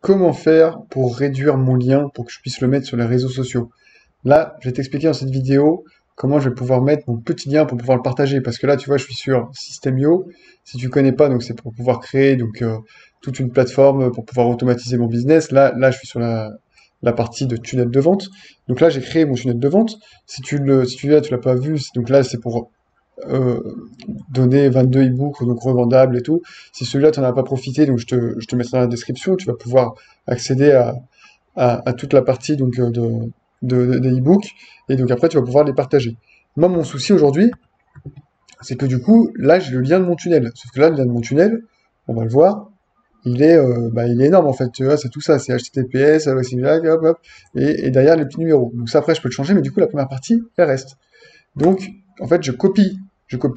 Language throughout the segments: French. comment faire pour réduire mon lien pour que je puisse le mettre sur les réseaux sociaux. Là, je vais t'expliquer dans cette vidéo comment je vais pouvoir mettre mon petit lien pour pouvoir le partager. Parce que là, tu vois, je suis sur Systemio. Si tu connais pas, donc c'est pour pouvoir créer donc toute une plateforme pour pouvoir automatiser mon business. Là, je suis sur la partie de tunnel de vente. Donc là, j'ai créé mon tunnel de vente. Si tu l'as pas vu, donc là, c'est pour donner 22 e-books, donc revendables et tout. Si celui-là, tu n'en as pas profité, donc je te mettrai dans la description. Tu vas pouvoir accéder à toute la partie donc des e-books, et donc après tu vas pouvoir les partager. Moi, mon souci aujourd'hui, c'est que du coup là j'ai le lien de mon tunnel, sauf que là le lien de mon tunnel, on va le voir, il est énorme en fait, tu vois, c'est tout ça, c'est HTTPS, hop, hop, et derrière les petits numéros. Donc ça après je peux le changer, mais du coup la première partie elle reste. Donc en fait je copie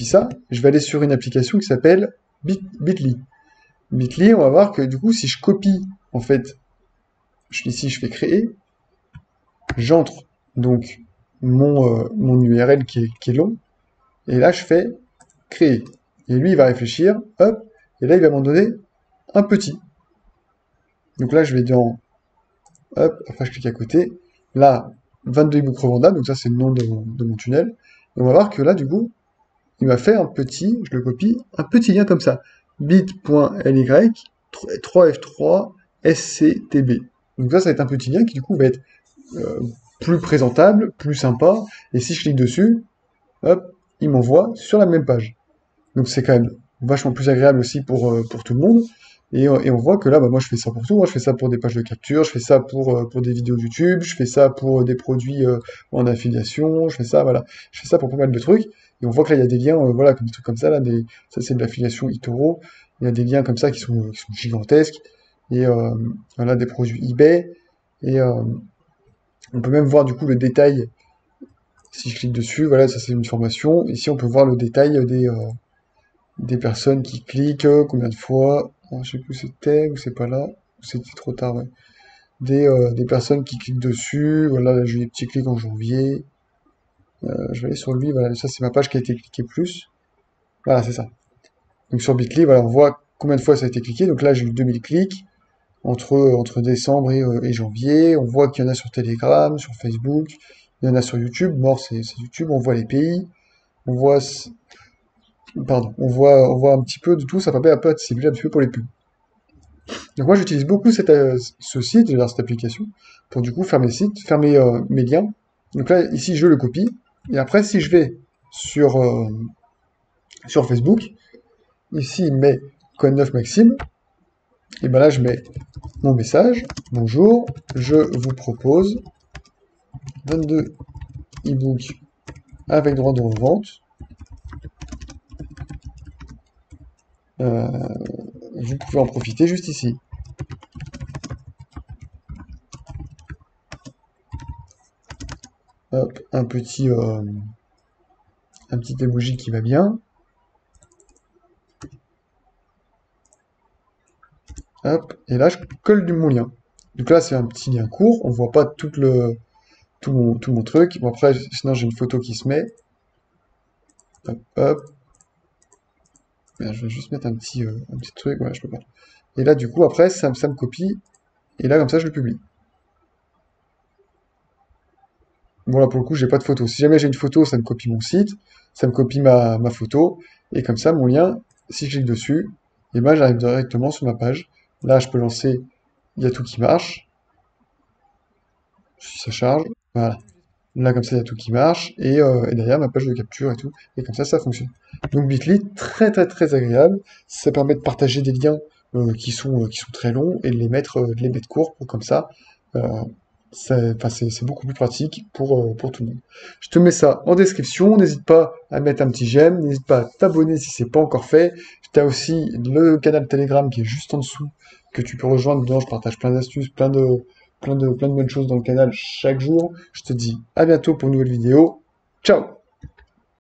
ça, je vais aller sur une application qui s'appelle Bitly. Bitly, on va voir que du coup si je copie, en fait ici je fais créer, j'entre donc mon URL qui est long, et là je fais créer, et lui il va réfléchir, hop, et là il va m'en donner un petit. Donc là je vais dans, hop, après je clique à côté, là 22 e-books revendables, donc ça c'est le nom de mon tunnel, et on va voir que là du coup il m'a fait un petit, je le copie, un petit lien comme ça, bit.ly 3f3 sctb. Donc ça va être un petit lien qui du coup va être plus présentable, plus sympa, et si je clique dessus, hop, il m'envoie sur la même page. Donc c'est quand même vachement plus agréable aussi pour tout le monde, et on voit que là, bah, moi je fais ça pour tout, hein. Je fais ça pour des pages de capture, je fais ça pour des vidéos YouTube, je fais ça pour des produits en affiliation, je fais ça, voilà, je fais ça pour pas mal de trucs, et on voit que là il y a des liens, voilà, comme des trucs comme ça, là, ça c'est de l'affiliation Itoro, il y a des liens comme ça qui sont gigantesques, et voilà, des produits eBay, et on peut même voir du coup le détail, si je clique dessus, voilà, ça c'est une formation, ici on peut voir le détail des personnes qui cliquent, combien de fois, oh, je sais plus c'était, ou c'est pas là, ou c'était trop tard, ouais. Des personnes qui cliquent dessus, voilà, là j'ai eu des petits clics en janvier, je vais aller sur lui, voilà, ça c'est ma page qui a été cliquée plus, voilà, c'est ça. Donc sur Bitly, voilà, on voit combien de fois ça a été cliqué, donc là j'ai eu 2000 clics, entre décembre et janvier, on voit qu'il y en a sur Telegram, sur Facebook, il y en a sur YouTube, bon, c'est YouTube, on voit les pays, on voit, pardon, on voit un petit peu de tout, ça permet un peu de cibler un petit peu pour les pubs. Donc moi j'utilise beaucoup ce site, cette application, pour du coup faire mes sites, faire mes liens. Donc là, ici je le copie, et après si je vais sur Facebook, ici il met Code 9 Maxime, et ben là je mets mon message, bonjour, je vous propose 22 e-books avec droit de revente, vous pouvez en profiter juste ici. Hop, un petit emoji qui va bien. Hop, et là je colle mon lien. Donc là c'est un petit lien court, on voit pas tout mon truc. Bon après, sinon j'ai une photo qui se met. Hop, hop. Bien, je vais juste mettre un petit truc, voilà, je peux pas. Et là du coup après ça me copie, et là comme ça je le publie. Bon là pour le coup j'ai pas de photo. Si jamais j'ai une photo, ça me copie mon site, ça me copie ma photo, et comme ça mon lien, si je clique dessus, et ben j'arrive directement sur ma page. Là, je peux lancer, il y a tout qui marche. Si ça charge, voilà. Là, comme ça, il y a tout qui marche. Et derrière, ma page de capture et tout. Et comme ça, ça fonctionne. Donc, Bitly, très, très, très agréable. Ça permet de partager des liens qui sont très longs et de les mettre courts. Pour, comme ça, c'est beaucoup plus pratique pour tout le monde. Je te mets ça en description. N'hésite pas à mettre un petit j'aime. N'hésite pas à t'abonner si ce n'est pas encore fait. Tu as aussi le canal Telegram qui est juste en dessous, que tu peux rejoindre. Dedans, je partage plein d'astuces, plein de bonnes choses dans le canal chaque jour. Je te dis à bientôt pour une nouvelle vidéo. Ciao!